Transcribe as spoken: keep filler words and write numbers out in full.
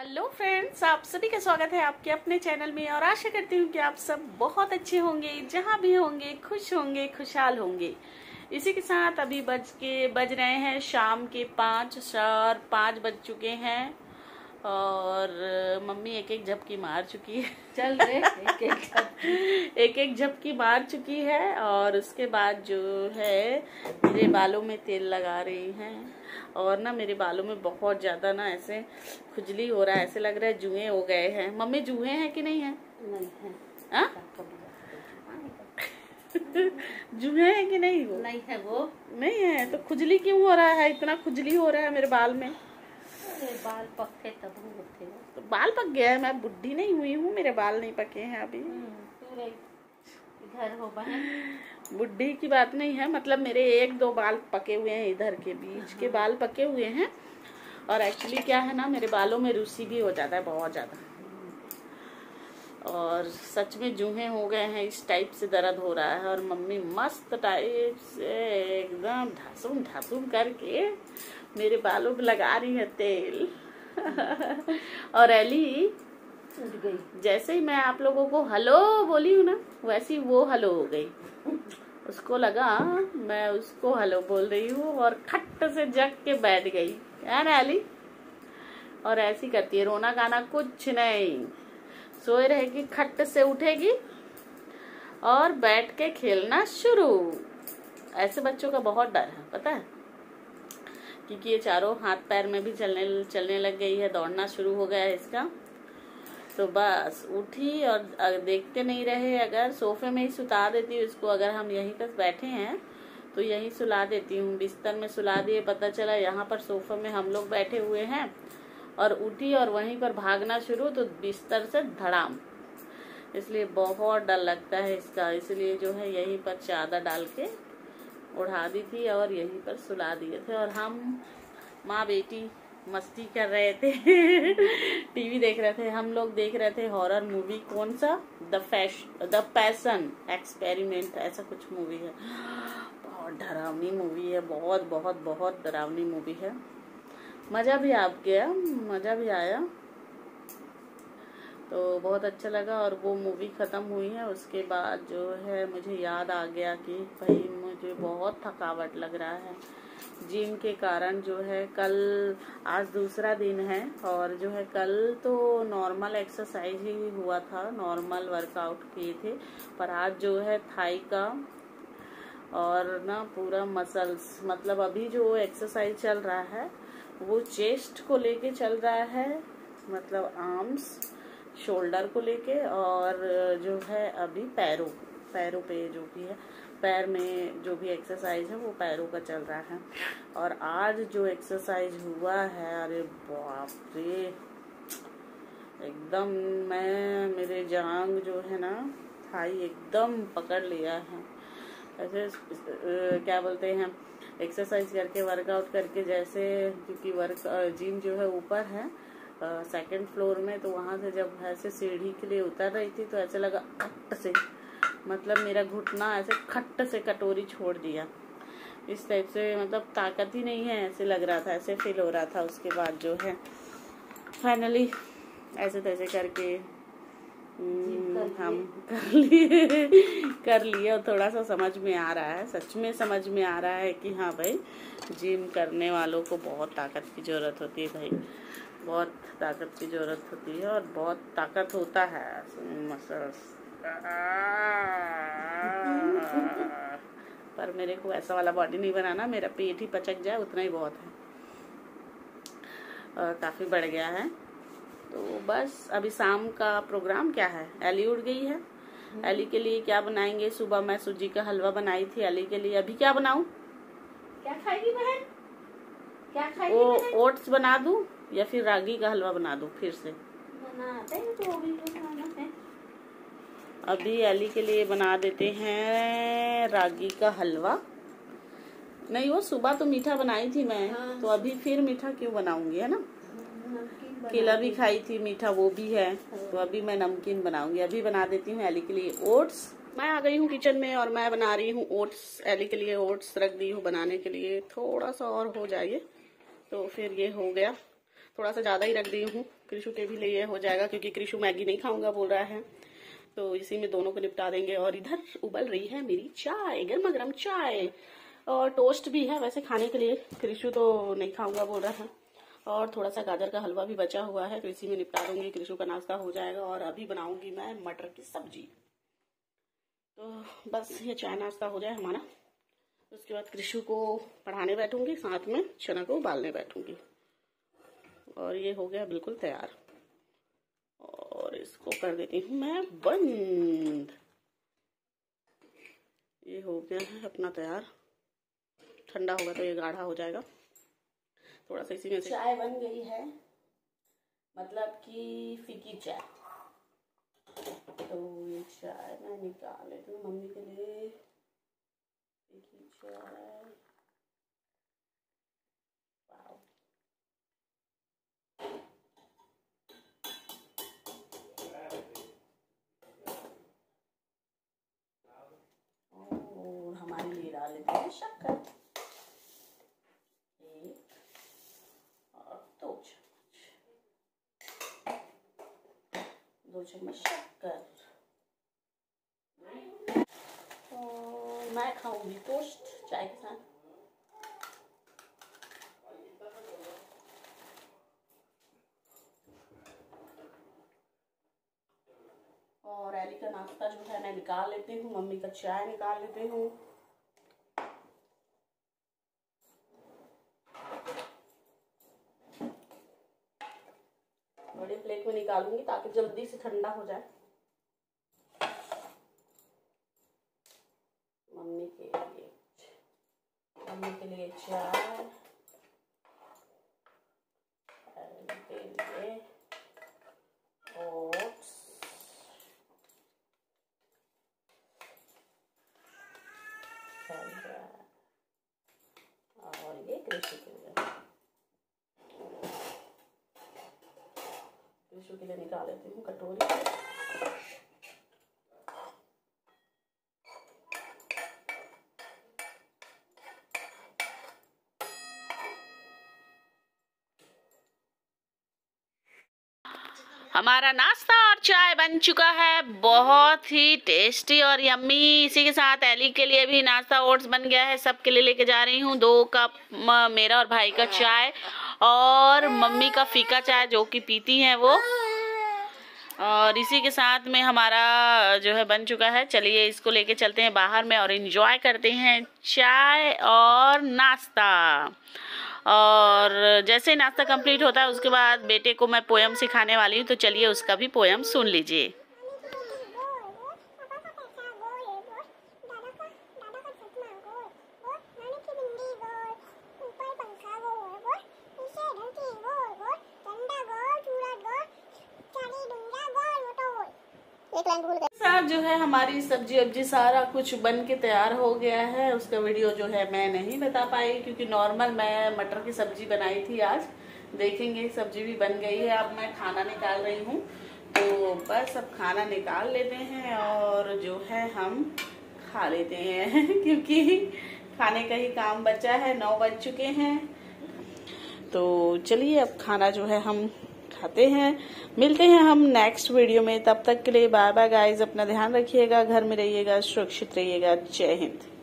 Hello friends, आप सभी का स्वागत है आपके अपने चैनल में। और आशा करती हूँ कि आप सब बहुत अच्छे होंगे, जहाँ भी होंगे खुश होंगे, खुशहाल होंगे। इसी के साथ अभी बज के बज रहे हैं शाम के पाँच चार पाँच बज चुके हैं और मम्मी एक एक झपकी मार चुकी है, चल रहे एक एक झपकी एक एक झपकी मार चुकी है। और उसके बाद जो है मेरे बालों में तेल लगा रही हैं। और ना मेरे बालों में बहुत ज़्यादा ना ऐसे खुजली हो रहा है, ऐसे लग रहा है जुए हो गए हैं। मम्मी जुए हैं कि नहीं है? नहीं है। हाँ जुए हैं कि नहीं? वो नहीं है, वो नहीं है तो खुजली क्यों हो रहा है? इतना खुजली हो रहा है मेरे बाल में। बाल पके तब होते हैं। तो बाल पक गया है, मैं बुढ़ी नहीं हुई हूँ, मेरे बाल नहीं पके हैं अभी। इधर हो बहन, बुढ़ी की बात नहीं है, मतलब मेरे एक दो बाल पके हुए हैं, इधर के बीच के बाल पके हुए हैं। और एक्चुअली क्या है ना, मेरे बालों में रूसी भी हो जाता है बहुत ज़्यादा। और सच में जूहे हो गए हैं, इस टाइप से दर्द हो रहा है। और मम्मी मस्त टाइप से एकदम ढासूम ढासूम करके मेरे बालों पे लगा रही है तेल। और एली उठ गई। जैसे ही मैं आप लोगों को हेलो बोली हूँ ना, वैसी वो हेलो हो गई। उसको लगा मैं उसको हेलो बोल रही हूँ और खट से जग के बैठ गई, है ना एली? और ऐसी करती है, रोना गाना कुछ नहीं, सोए रहेगी, खट से उठेगी और बैठ के खेलना शुरू। ऐसे बच्चों का बहुत डर है, पता है, क्योंकि ये चारों हाथ पैर में भी चलने चलने लग गई है, दौड़ना शुरू हो गया है इसका। तो बस उठी और देखते नहीं रहे, अगर सोफे में ही सुता देती हूँ इसको। अगर हम यहीं पर बैठे हैं तो यहीं सुला देती हूँ, बिस्तर में सुला दिए, पता चला यहाँ पर सोफे में हम लोग बैठे हुए हैं। और उठी और वहीं पर भागना शुरू, तो बिस्तर से धड़ाम। इसलिए बहुत डर लगता है इसका, इसलिए जो है यहीं पर चादर डाल के उड़ा दी थी और यहीं पर सुला दिए थे। और हम माँ बेटी मस्ती कर रहे थे टीवी देख रहे थे, हम लोग देख रहे थे हॉरर मूवी, कौन सा, द फैश द पैशन एक्सपेरिमेंट, ऐसा कुछ मूवी है। बहुत डरावनी मूवी है, बहुत बहुत बहुत डरावनी मूवी है। मज़ा भी आ गया, मज़ा भी आया, तो बहुत अच्छा लगा। और वो मूवी ख़त्म हुई है, उसके बाद जो है मुझे याद आ गया कि भाई मुझे बहुत थकावट लग रहा है जिम के कारण। जो है कल, आज दूसरा दिन है, और जो है कल तो नॉर्मल एक्सरसाइज ही हुआ था, नॉर्मल वर्कआउट किए थे। पर आज जो है थाई का और ना पूरा मसल्स, मतलब अभी जो एक्सरसाइज चल रहा है वो चेस्ट को लेके चल रहा है, मतलब आर्म्स शोल्डर को लेके, और जो है अभी पैरों पैरों पे जो भी है, पैर में जो भी एक्सरसाइज है वो पैरों का चल रहा है। और आज जो एक्सरसाइज हुआ है, अरे बाप रे, एकदम मैं मेरे जांग जो है ना थाई एकदम पकड़ लिया है। ऐसे क्या बोलते हैं, एक्सरसाइज करके वर्कआउट करके, जैसे क्योंकि वर्क जिम जो है ऊपर है सेकेंड uh, फ्लोर में, तो वहाँ से जब ऐसे सीढ़ी के लिए उतर रही थी तो ऐसे लगा खट से, मतलब मेरा घुटना ऐसे खट से कटोरी छोड़ दिया, इस टाइप से, मतलब ताकत ही नहीं है, ऐसे लग रहा था, ऐसे फील हो रहा था। उसके बाद जो है फाइनली ऐसे तैसे करके हम कर लिए कर लिए और थोड़ा सा समझ में आ रहा है, सच में समझ में आ रहा है कि हाँ भाई, जिम करने वालों को बहुत ताकत की ज़रूरत होती है भाई, बहुत ताकत की ज़रूरत होती है। और बहुत ताकत होता है मसल्स, पर मेरे को ऐसा वाला बॉडी नहीं बनाना, मेरा पेट ही पचक जाए उतना ही बहुत है, और काफ़ी बढ़ गया है। तो बस अभी शाम का प्रोग्राम क्या है? एली उड़ गई है, एली के लिए क्या बनाएंगे? सुबह मैं सूजी का हलवा बनाई थी एली के लिए, अभी क्या बनाऊं? क्या खाएगी बहन? क्या खाएगी बहन? ओट्स बना दूं या फिर रागी का हलवा बना दूं? फिर से बनाते हैं तो भी बनाना है। अभी एली के लिए बना देते हैं रागी का हलवा। नहीं, वो सुबह तो मीठा बनाई थी मैं, हाँ। तो अभी फिर मीठा क्यों बनाऊंगी, है ना? केला भी खाई थी, मीठा वो भी है, तो अभी मैं नमकीन बनाऊंगी। अभी बना देती हूँ एली के लिए ओट्स। मैं आ गई हूँ किचन में और मैं बना रही हूँ ओट्स एली के लिए। ओट्स रख दी हूँ बनाने के लिए, थोड़ा सा और हो जाइए तो फिर ये हो गया। थोड़ा सा ज़्यादा ही रख दी हूँ, कृषु के भी लिए हो जाएगा क्योंकि कृषु मैगी नहीं खाऊंगा बोल रहा है, तो इसी में दोनों को निपटा देंगे। और इधर उबल रही है मेरी चाय, गर्मा गर्म चाय, और टोस्ट भी है वैसे खाने के लिए, कृषु तो नहीं खाऊंगा बोल रहा है। और थोड़ा सा गाजर का हलवा भी बचा हुआ है तो इसी में निपटा दूंगी, कृषु का नाश्ता हो जाएगा। और अभी बनाऊंगी मैं मटर की सब्जी, तो बस ये चाय नाश्ता हो जाए हमारा। उसके बाद कृषु को पढ़ाने बैठूंगी, साथ में चना को उबालने बैठूंगी। और ये हो गया बिल्कुल तैयार, और इसको कर देती हूँ मैं बंद। ये हो गया है अपना तैयार, ठंडा होगा तो ये गाढ़ा हो जाएगा। थोड़ा सा इसी में चाय बन गई है, मतलब कि फीकी चाय। तो ये चाय मैं निकाल लेती हूँ मम्मी के लिए, फीकी चाय। और हमारे लिए डाल लेते हैं शक्कर, दो चम्मच शक्कर। और मैं खाऊंगी टोस्ट चाय के साथ। और एली का नाश्ता जो है मैं निकाल लेती हूँ, मम्मी का चाय निकाल लेती हूँ। बड़े प्लेट में निकालूंगी ताकि जल्दी से ठंडा हो जाए। मम्मी के लिए मम्मी के लिए चाय, के लिए ओट्स, और ये कृषि के लिए के लिए निकाल लेती हूँ कटोरी। हमारा नाश्ता और चाय बन चुका है, बहुत ही टेस्टी और यम्मी। इसी के साथ एली के लिए भी नाश्ता ओट्स बन गया है, सबके लिए लेके जा रही हूँ। दो कप मेरा और भाई का चाय और मम्मी का फीका चाय जो कि पीती हैं वो। और इसी के साथ में हमारा जो है बन चुका है। चलिए इसको लेके चलते हैं बाहर में और इन्जॉय करते हैं चाय और नाश्ता। और जैसे नाश्ता कंप्लीट होता है उसके बाद बेटे को मैं पोयम सिखाने वाली हूँ, तो चलिए उसका भी पोयम सुन लीजिए। साहब जो है हमारी सब्जी वब्जी सारा कुछ बन के तैयार हो गया है। उसका वीडियो जो है मैं नहीं बता पाई क्योंकि नॉर्मल मैं मटर की सब्जी बनाई थी आज। देखेंगे सब्जी भी बन गई है, अब मैं खाना निकाल रही हूँ। तो बस अब खाना निकाल लेते हैं और जो है हम खा लेते हैं क्योंकि खाने का ही काम बचा है, नौ बज चुके हैं। तो चलिए अब खाना जो है हम खाते हैं। मिलते हैं हम नेक्स्ट वीडियो में, तब तक के लिए बाय बाय गाइज। अपना ध्यान रखिएगा, घर में रहिएगा, सुरक्षित रहिएगा। जय हिंद।